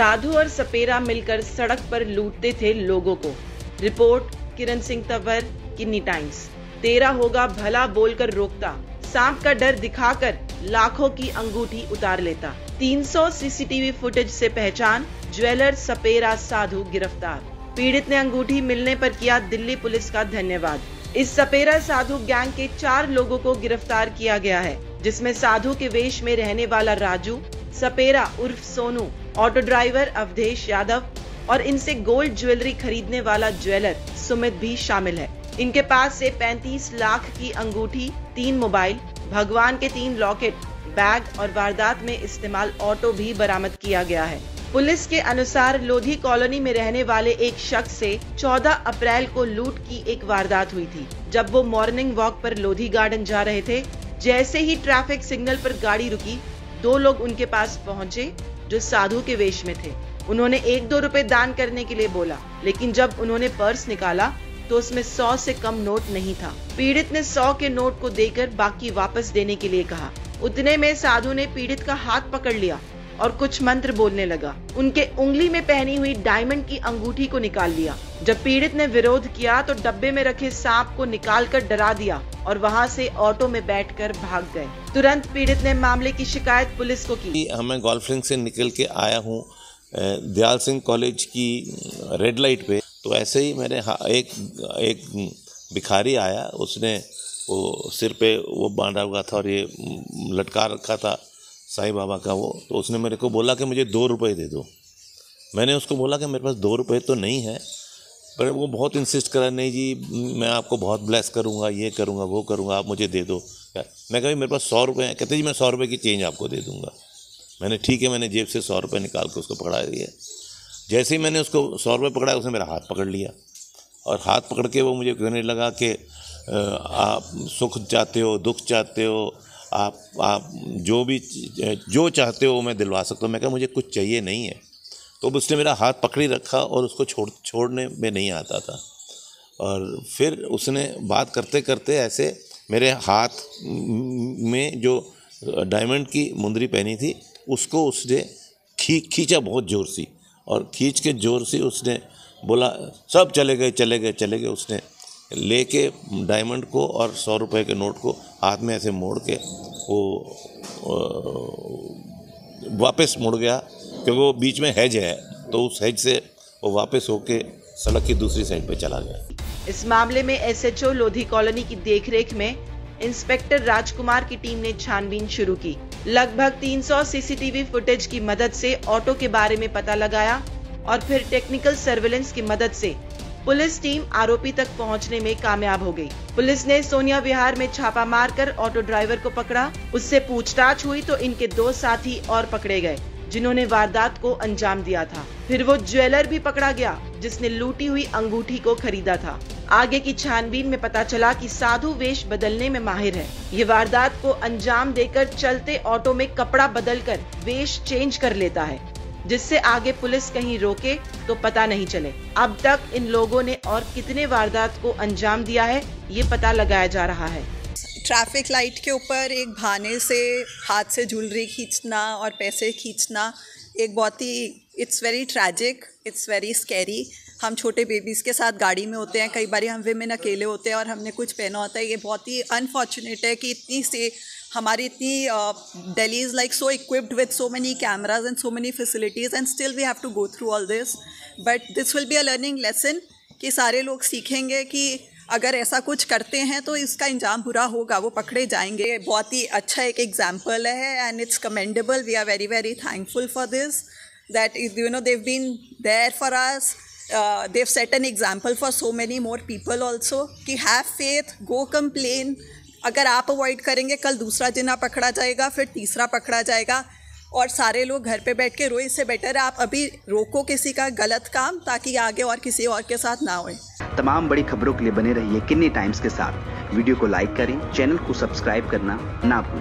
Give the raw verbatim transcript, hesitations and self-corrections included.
साधु और सपेरा मिलकर सड़क पर लूटते थे लोगों को। रिपोर्ट किरण सिंह तंवर, किन्नी टाइम्स। तेरा होगा भला बोलकर रोकता, सांप का डर दिखाकर लाखों की अंगूठी उतार लेता। तीन सौ सीसीटीवी फुटेज से पहचान, ज्वेलर सपेरा साधु गिरफ्तार। पीड़ित ने अंगूठी मिलने पर किया दिल्ली पुलिस का धन्यवाद। इस सपेरा साधु गैंग के चार लोगों को गिरफ्तार किया गया है, जिसमें साधु के वेश में रहने वाला राजू, सपेरा उर्फ सोनू, ऑटो ड्राइवर अवधेश यादव और इनसे गोल्ड ज्वेलरी खरीदने वाला ज्वेलर सुमित भी शामिल है। इनके पास से पैंतीस लाख की अंगूठी, तीन मोबाइल, भगवान के तीन लॉकेट, बैग और वारदात में इस्तेमाल ऑटो भी बरामद किया गया है। पुलिस के अनुसार लोधी कॉलोनी में रहने वाले एक शख्स से चौदह अप्रैल को लूट की एक वारदात हुई थी। जब वो मॉर्निंग वॉक पर लोधी गार्डन जा रहे थे, जैसे ही ट्रैफिक सिग्नल पर गाड़ी रुकी, दो लोग उनके पास पहुंचे जो साधु के वेश में थे। उन्होंने एक दो रुपए दान करने के लिए बोला, लेकिन जब उन्होंने पर्स निकाला तो उसमें सौ से कम नोट नहीं था। पीड़ित ने सौ के नोट को देकर बाकी वापस देने के लिए कहा। उतने में साधु ने पीड़ित का हाथ पकड़ लिया और कुछ मंत्र बोलने लगा। उनके उंगली में पहनी हुई डायमंड की अंगूठी को निकाल लिया। जब पीड़ित ने विरोध किया तो डब्बे में रखे सांप को निकाल कर डरा दिया और वहां से ऑटो में बैठकर भाग गए। तुरंत पीड़ित ने मामले की शिकायत पुलिस को की। मैं गोल्फिंग से निकल के आया हूँ दयाल सिंह कॉलेज की रेड लाइट पे, तो ऐसे ही मैंने एक एक भिखारी आया, उसने वो सिर पे वो बांधा हुआ था और ये लटका रखा था साईं बाबा का वो, तो उसने मेरे को बोला कि मुझे दो रुपये दे दो। मैंने उसको बोला कि मेरे पास दो रुपये तो नहीं है, पर वो बहुत इंसिस्ट करा, नहीं जी मैं आपको बहुत ब्लेस करूँगा, ये करूँगा, वो करूँगा, आप मुझे दे दो। मैं कहा मेरे पास सौ रुपये हैं। कहते जी मैं सौ रुपये की चेंज आपको दे दूँगा। मैंने ठीक है, मैंने जेब से सौ रुपये निकाल के उसको पकड़ा दिया। जैसे ही मैंने उसको सौ रुपये पकड़ाया, उसने मेरा हाथ पकड़ लिया और हाथ पकड़ के वो मुझे कहने लगा कि आप सुख चाहते हो, दुख चाहते हो, आप आप जो भी जो चाहते हो मैं दिलवा सकता हूँ। मैं कहा मुझे कुछ चाहिए नहीं है। तो उसने मेरा हाथ पकड़ी रखा और उसको छोड़ छोड़ने में नहीं आता था। और फिर उसने बात करते करते ऐसे मेरे हाथ में जो डायमंड की मुंदरी पहनी थी उसको उसने खी खींचा बहुत ज़ोर सी, और खींच के ज़ोर से उसने बोला सब चले गए चले गए चले गए। उसने लेके डायमंड को और सौ रुपए के नोट को हाथ में ऐसे मोड़ के वो वापस मुड़ गया, क्योंकि वो बीच में हैज है, तो उस हैज से वो वापस होके सड़क की दूसरी साइड पे चला गया। इस मामले में एसएचओ लोधी कॉलोनी की देखरेख में इंस्पेक्टर राजकुमार की टीम ने छानबीन शुरू की। लगभग तीन सौ सीसीटीवी फुटेज की मदद से ऑटो के बारे में पता लगाया और फिर टेक्निकल सर्विलेंस की मदद से पुलिस टीम आरोपी तक पहुंचने में कामयाब हो गई। पुलिस ने सोनिया विहार में छापा मारकर ऑटो ड्राइवर को पकड़ा। उससे पूछताछ हुई तो इनके दो साथी और पकड़े गए जिन्होंने वारदात को अंजाम दिया था। फिर वो ज्वेलर भी पकड़ा गया जिसने लूटी हुई अंगूठी को खरीदा था। आगे की छानबीन में पता चला कि साधु वेश बदलने में माहिर है। ये वारदात को अंजाम देकर चलते ऑटो में कपड़ा बदलकर वेश चेंज कर लेता है, जिससे आगे पुलिस कहीं रोके तो पता नहीं चले। अब तक इन लोगों ने और कितने वारदात को अंजाम दिया है, ये पता लगाया जा रहा है। ट्रैफिक लाइट के ऊपर एक बहाने से हाथ से ज्वेलरी खींचना और पैसे खींचना एक बहुत ही, it's very tragic, it's very scary. हम छोटे बेबीज़ के साथ गाड़ी में होते हैं, कई बार हम विमेन अकेले होते हैं और हमने कुछ पहना होता है। ये बहुत ही अनफॉर्चुनेट है कि इतनी से हमारी इतनी Delhi is like so equipped with so many cameras and so many facilities and still we have to go through all this. But this will be a learning lesson कि सारे लोग सीखेंगे कि अगर ऐसा कुछ करते हैं तो इसका इंजाम बुरा होगा, वो पकड़े जाएंगे। बहुत ही अच्छा एक एग्जाम्पल है and it's commendable. We are very very thankful for this that you know they've been there for us, they've set an example for so many more people also कि हैव फेथ, गो कंप्लेन। अगर आप avoid करेंगे, कल दूसरा जिना पकड़ा जाएगा, फिर तीसरा पकड़ा जाएगा और सारे लोग घर पे बैठ के रोए। इससे बेटर है आप अभी रोको किसी का गलत काम, ताकि आगे और किसी और के साथ ना होए। तमाम बड़ी खबरों के लिए बने रहिए किन्नी टाइम्स के साथ। वीडियो को लाइक करें, चैनल को सब्सक्राइब करना ना भूलें।